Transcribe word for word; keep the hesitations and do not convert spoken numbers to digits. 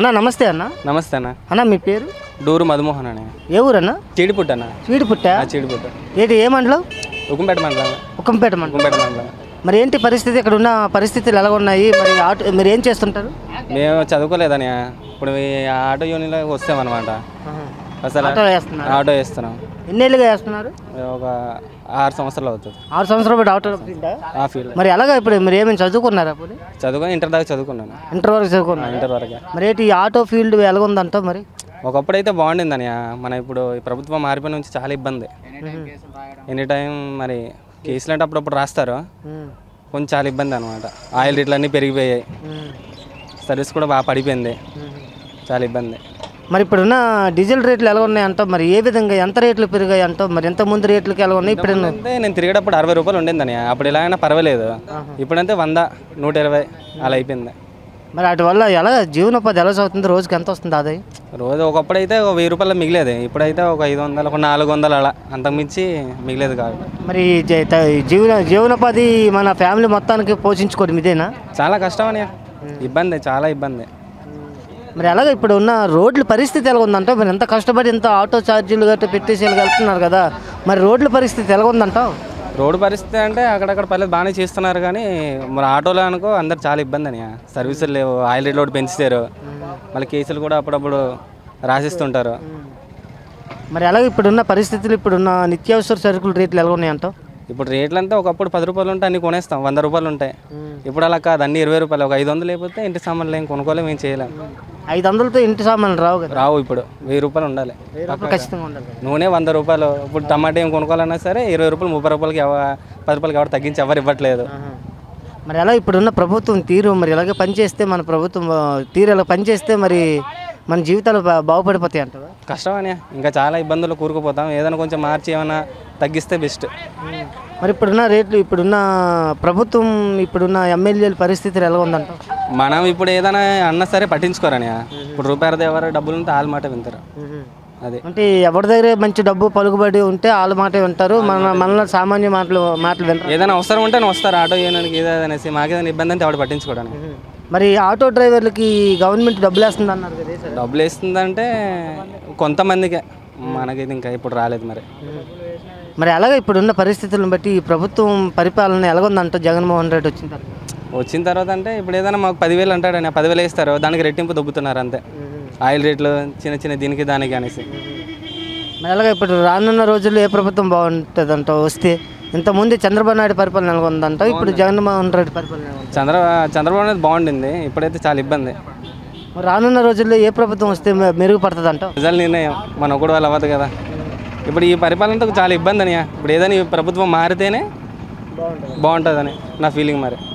అన్న నమస్తే అన్న. నమస్తే అన్న. అన్న మీ పేరు? డూరు మధుమోహన్ అన్న. ఏ ఊరన్నా? చీడిపుట్ట అన్న. చీడిపుట్ట? ఆ చీడిపుట్ట. ఏది ఏ మండలం? ఉకంపేట మండలం. ఉకంపేట మండలం. ఉకంపేట మండలం. మరి ఏంటి పరిస్థితి, ఇక్కడ ఉన్న పరిస్థితులు ఎలా ఉన్నాయి, మరి ఆటో మీరు ఏం చేస్తుంటారు? మేము చదువుకోలేదని ఇప్పుడు ఆటో యూనియన్లో వస్తామన్నమాట. అసలు ఆటో వేస్తున్నాం. ఆటో వేస్తున్నాం. ఎన్నేళ్ళుగా వేస్తున్నారు? ఒక ఆరు సంవత్సరాలు అవుతుంది. ఆరు సంవత్సరాలు బట్టి ఆటో ఫీల్డా? ఆ ఫీల్డ్. మరి ఎలాగా ఇప్పుడు మీరు ఏమైనా చదువుకున్నారా? అప్పుడు చదువుకొని ఇంటర్ దాకా చదువుకున్నాను. ఇంటర్ వరకు చదువుకున్నాను. ఇంటర్ వరకు. మరి ఏంటి ఈ ఆటో ఫీల్డ్ ఎలాగుందంటావు? మరి ఒకప్పుడైతే బాగుండిందని మన ఇప్పుడు ప్రభుత్వం మారిపోయిన నుంచి చాలా ఇబ్బంది. ఎనీ టైం మరి కేసులు అంటే అప్పుడప్పుడు రాస్తారు, కొంచెం చాలా ఇబ్బంది అనమాట. ఆయిల్ రేట్లు అన్నీ పెరిగిపోయాయి, సర్వీస్ కూడా బాగా పడిపోయింది, చాలా ఇబ్బంది. మరి ఇప్పుడున్న డీజిల్ రేట్లు ఎలా ఉన్నాయి అంటాం, మరి ఏ విధంగా ఎంత రేట్లు పెరిగాయి అంటాం, మరి ఎంత ముందు రేట్లకి ఎలా ఉన్నాయి? ఇప్పుడు నేను తిరిగేటప్పుడు అరవై రూపాయలు ఉండేందని, అప్పుడు ఎలాగైనా పర్వాలేదు, ఇప్పుడంతే వంద నూట ఇరవై అలా అయిపోయింది. మరి వాటి వల్ల ఎలా జీవనోపాధి ఎలా అవుతుంది, రోజుకి ఎంత వస్తుంది ఆదాయం? రోజు ఒకప్పుడైతే ఒక వెయ్యి రూపాయలు మిగిలేదు, ఇప్పుడైతే ఒక ఐదు వందలు ఒక నాలుగు వందలు అలా, అంతకుమించి మిగిలేదు కాదు. మరి జీవన జీవనోపాధి మన ఫ్యామిలీ మొత్తానికి పోషించుకోవడం ఇదేనా? చాలా కష్టం అని ఇబ్బంది, చాలా ఇబ్బంది. మరి అలాగే ఇప్పుడు ఉన్న రోడ్ల పరిస్థితి ఎలా ఉందంటావు? మరి ఎంత కష్టపడి ఎంత ఆటో ఛార్జీలు గట్రా పెట్టేసి వెళ్తున్నారు కదా, మరి రోడ్ల పరిస్థితి ఎలా ఉందంటావు? రోడ్డు పరిస్థితి అంటే అక్కడక్కడ పర్లేదు బాగానే చేస్తున్నారు, కానీ మరి ఆటోలో అనుకో అందరు చాలా ఇబ్బంది అని, సర్వీసులు లేవు, ఆయిల్ రేట్ లోడ్ పెంచుతారు, మళ్ళీ కేసులు కూడా అప్పుడప్పుడు రాసిస్తుంటారు. మరి అలాగే ఇప్పుడున్న పరిస్థితులు ఇప్పుడున్న నిత్యావసర సరుకుల రేట్లు ఎలా ఉన్నాయంటావు? ఇప్పుడు రేట్లు అంటే ఒకప్పుడు పది రూపాయలు ఉంటే అన్నీ కొనేస్తాం, వంద రూపాయలు ఉంటాయి, ఇప్పుడు అలా కాదు, అన్ని ఇరవై రూపాయలు. ఒక ఐదు వందలు లేకపోతే ఇంటి సామాన్లు ఏం కొనుక్కోలేము, ఏం చేయలేము. ఐదు వందలతో ఇంటి సామాన్లు రావు కదా? రావు. ఇప్పుడు వెయ్యి రూపాయలు ఉండాలి ఖచ్చితంగా ఉండాలి. నూనె వంద రూపాయలు, ఇప్పుడు టమాటా ఏం కొనుక్కోవాలన్నా సరే ఇరవై రూపాయలు ముప్పై రూపాయలకి పది రూపాయలకి ఎవరు తగ్గించి ఎవరు ఇవ్వట్లేదు. మరి అలా ఇప్పుడున్న ప్రభుత్వం తీరు, మరి ఇలాగే పనిచేస్తే మన ప్రభుత్వం తీరు ఇలా పనిచేస్తే మరి మన జీవితాలు బాగుపడిపోతాయి అంటారు. కష్టమనే ఇంకా చాలా ఇబ్బందులు కూరుకుపోతాం, ఏదైనా కొంచెం మార్చి ఏమైనా తగ్గిస్తే బెస్ట్. మరి ఇప్పుడున్న రేట్లు ఇప్పుడున్న ప్రభుత్వం ఇప్పుడున్న ఎమ్మెల్యేల పరిస్థితులు ఎలా ఉందంట? మనం ఇప్పుడు ఏదైనా అన్నా సరే పట్టించుకోరని, ఇప్పుడు రూపాయలది ఎవరు డబ్బులు ఉంటే వాళ్ళ మాట వింటారు, అదే అంటే ఎవరి దగ్గర మంచి డబ్బు పలుకుబడి ఉంటే వాళ్ళ మాట వింటారు, మన మన సామాన్య మాటలు మాటలు వింటారు. ఏదైనా అవసరం ఉంటే వస్తారు ఆటో చేయడానికి, ఏదైనా మాకేదైనా ఇబ్బంది అంటే ఎవరు పట్టించుకోవడానికి. మరి ఆటో డ్రైవర్లకి గవర్నమెంట్ డబ్బులు వేస్తుంది అన్నారు కదా, డబ్బులు వేస్తుందంటే కొంతమందికే, మనకైతే ఇంకా ఇప్పుడు రాలేదు. మరి మరి అలాగే ఇప్పుడున్న పరిస్థితులను బట్టి ఈ ప్రభుత్వం పరిపాలన ఎలాగొందంట జగన్మోహన్ రెడ్డి వచ్చిన తర్వాత? వచ్చిన తర్వాత అంటే ఇప్పుడు ఏదైనా మాకు పదివేలు అంటాడని పదివేలు ఇస్తారు, దానికి రెట్టింపు దొబ్బుతున్నారు అంతే, ఆయిల్ రేట్లు చిన్న చిన్న దీనికి దానికి అనేసి. మరి అలాగే ఇప్పుడు రానున్న రోజుల్లో ఏ ప్రభుత్వం బాగుంటుందంట వస్తే? ఇంతకుముందు చంద్రబాబు నాయుడు పరిపాలన ఎలాగొందంట, ఇప్పుడు జగన్మోహన్ రెడ్డి పరిపాలన? చంద్ర చంద్రబాబు నాయుడు బాగుండింది, ఇప్పుడైతే చాలా ఇబ్బంది. రానున్న రోజుల్లో ఏ ప్రభుత్వం వస్తే మెరుగుపడుతుందంట? ప్రజల నిర్ణయం, మన ఒకటి వాళ్ళు అవ్వదు కదా. ఇప్పుడు ఈ పరిపాలనతో చాలా ఇబ్బంది అని, ఇప్పుడు ఏదైనా ఈ ప్రభుత్వం మారితేనే బాగుంటుందని నా ఫీలింగ్. మరి